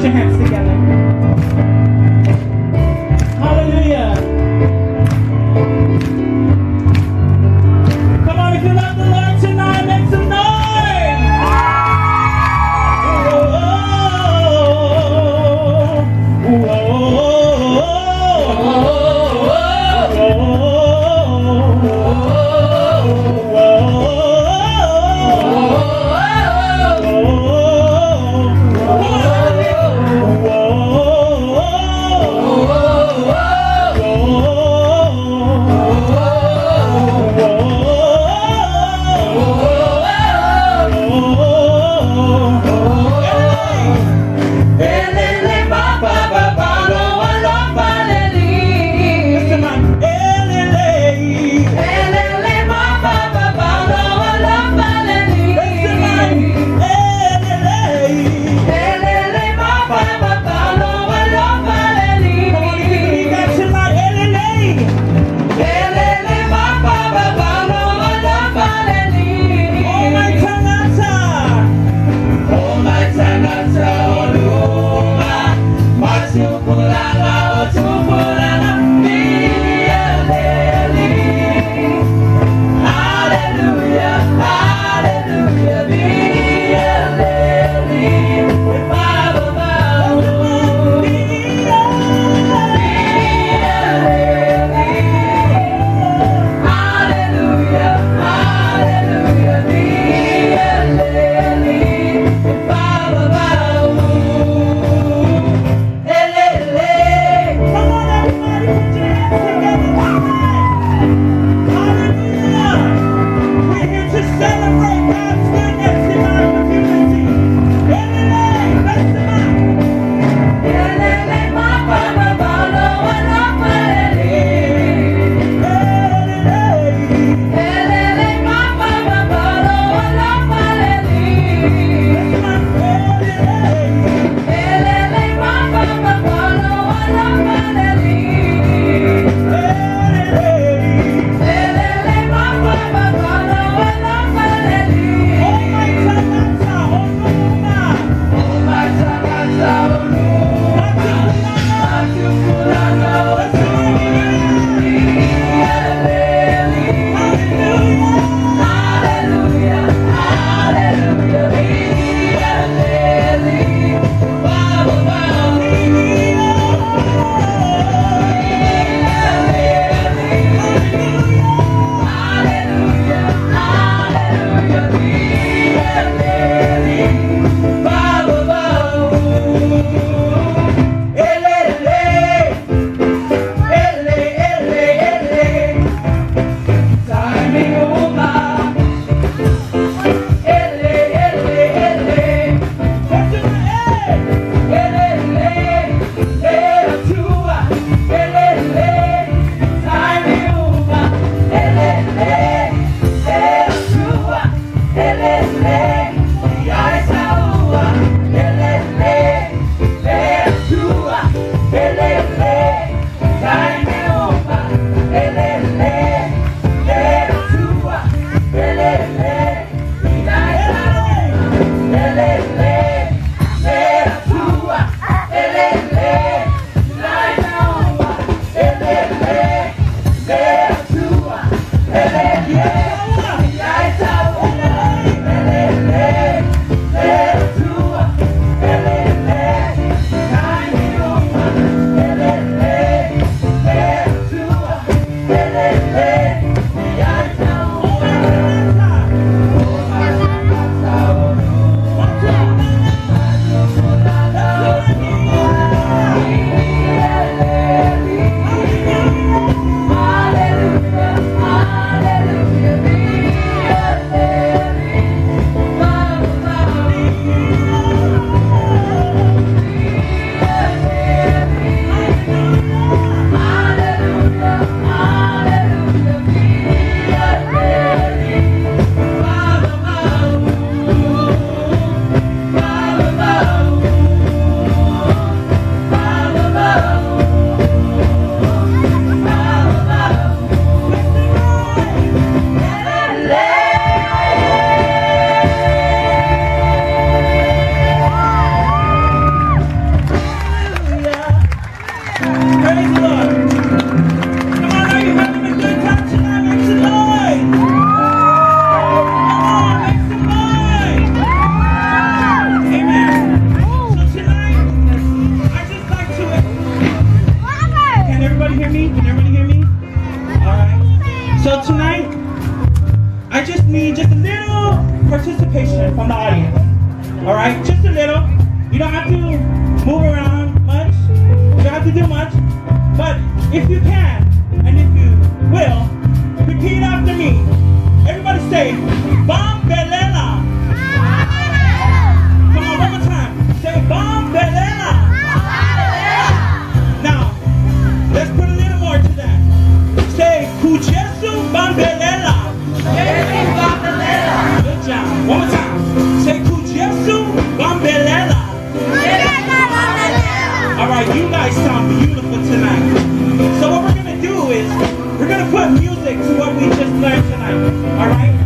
Put your hands together. Hallelujah. Come on, if you love the Lord tonight, make some noise. Oh, I just need just a little participation from the audience. All right, just a little. You don't have to move around much. You don't have to do much. But if you can, and if you will, repeat after me. Everybody say, Bambelela. Come on, one more time. Say, Bambelela. Let's put a little more to that. Say, Kujesu Bambelela. Kujesu Bambelela. Good job. One more time. Say, Kujesu Bambelela. Kujesu Bambelela. All right, you guys sound beautiful tonight. So what we're going to do is, we're going to put music to what we just learned tonight. All right?